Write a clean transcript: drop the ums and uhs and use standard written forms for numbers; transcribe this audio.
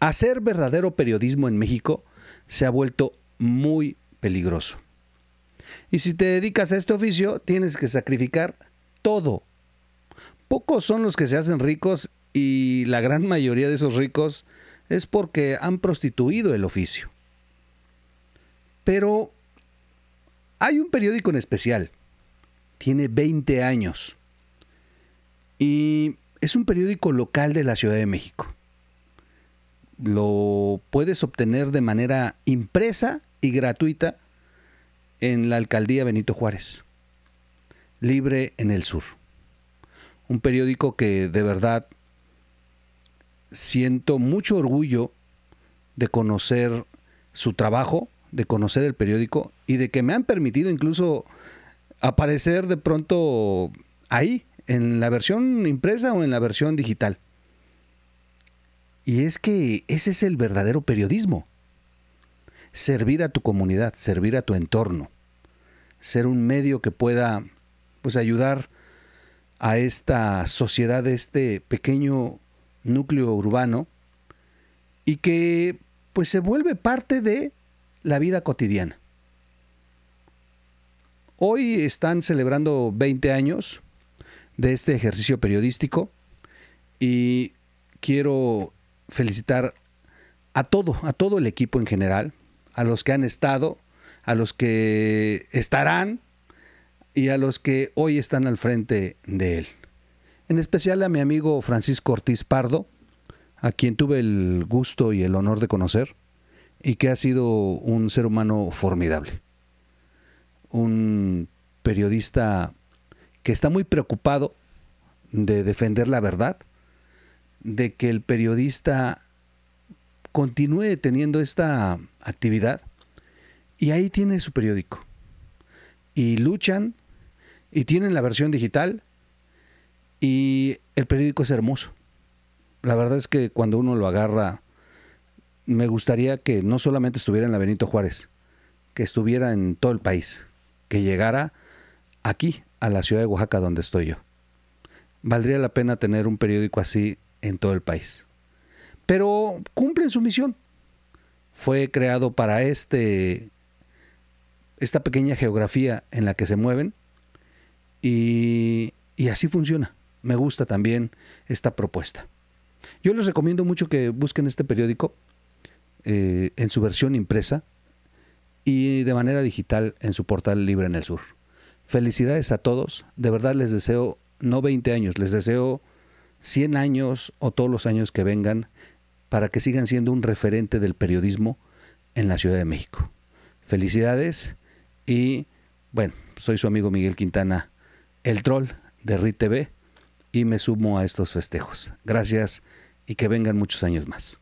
Hacer verdadero periodismo en México se ha vuelto muy peligroso. Y si te dedicas a este oficio, tienes que sacrificar todo. Pocos son los que se hacen ricos y la gran mayoría de esos ricos es porque han prostituido el oficio. Pero hay un periódico en especial. Tiene 20 años. Y es un periódico local de la Ciudad de México. Lo puedes obtener de manera impresa y gratuita en la alcaldía Benito Juárez. Libre en el Sur. Un periódico que de verdad siento mucho orgullo de conocer su trabajo, de conocer el periódico y de que me han permitido incluso aparecer de pronto ahí, en la versión impresa o en la versión digital. Y es que ese es el verdadero periodismo. Servir a tu comunidad, servir a tu entorno. Ser un medio que pueda pues ayudar a esta sociedad, a este pequeño núcleo urbano y que pues se vuelve parte de la vida cotidiana. Hoy están celebrando 20 años de este ejercicio periodístico y quiero felicitar a todo el equipo en general, a los que han estado, a los que estarán y a los que hoy están al frente de él. En especial a mi amigo Francisco Ortiz Pardo, a quien tuve el gusto y el honor de conocer y que ha sido un ser humano formidable. Un periodista que está muy preocupado de defender la verdad, de que el periodista continúe teniendo esta actividad y ahí tiene su periódico. Y luchan y tienen la versión digital y el periódico es hermoso. La verdad es que cuando uno lo agarra, me gustaría que no solamente estuviera en la Benito Juárez, que estuviera en todo el país, que llegara aquí, a la ciudad de Oaxaca donde estoy yo. Valdría la pena tener un periódico así en todo el país. Pero cumplen su misión. Fue creado para esta pequeña geografía en la que se mueven y así funciona. Me gusta también esta propuesta. Yo les recomiendo mucho que busquen este periódico en su versión impresa y de manera digital en su portal Libre en el Sur. Felicidades a todos. De verdad les deseo no 20 años, les deseo 100 años o todos los años que vengan para que sigan siendo un referente del periodismo en la Ciudad de México. Felicidades y bueno, soy su amigo Miguel Quintana, el troll de RI TV, y me sumo a estos festejos. Gracias y que vengan muchos años más.